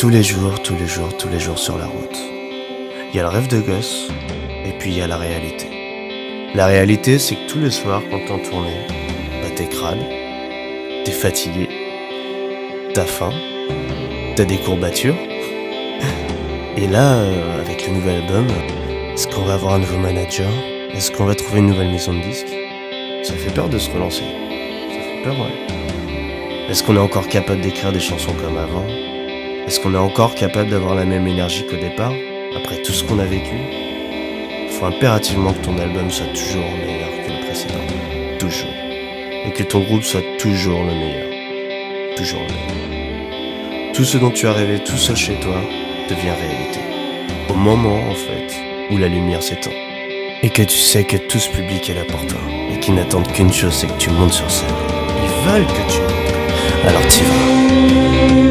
Tous les jours sur la route. Il y a le rêve de gosse, et puis il y a la réalité. La réalité, c'est que tous les soirs, quand t'en tournais, t'es crâne, t'es fatigué, t'as faim, t'as des courbatures. Et là, avec le nouvel album, est-ce qu'on va avoir un nouveau manager? Est-ce qu'on va trouver une nouvelle maison de disques? Ça fait peur de se relancer. Ça fait peur, ouais. Est-ce qu'on est encore capable d'écrire des chansons comme avant? Est-ce qu'on est encore capable d'avoir la même énergie qu'au départ, après tout ce qu'on a vécu? Faut impérativement que ton album soit toujours meilleur que le précédent. Toujours. Et que ton groupe soit toujours le meilleur. Toujours le meilleur. Tout ce dont tu as rêvé tout seul chez toi devient réalité. Au moment, en fait, où la lumière s'éteint. Et que tu sais que tout ce public est là pour toi. Et qu'ils n'attendent qu'une chose, c'est que tu montes sur scène. Ils veulent que tu montes. Alors t'y vas.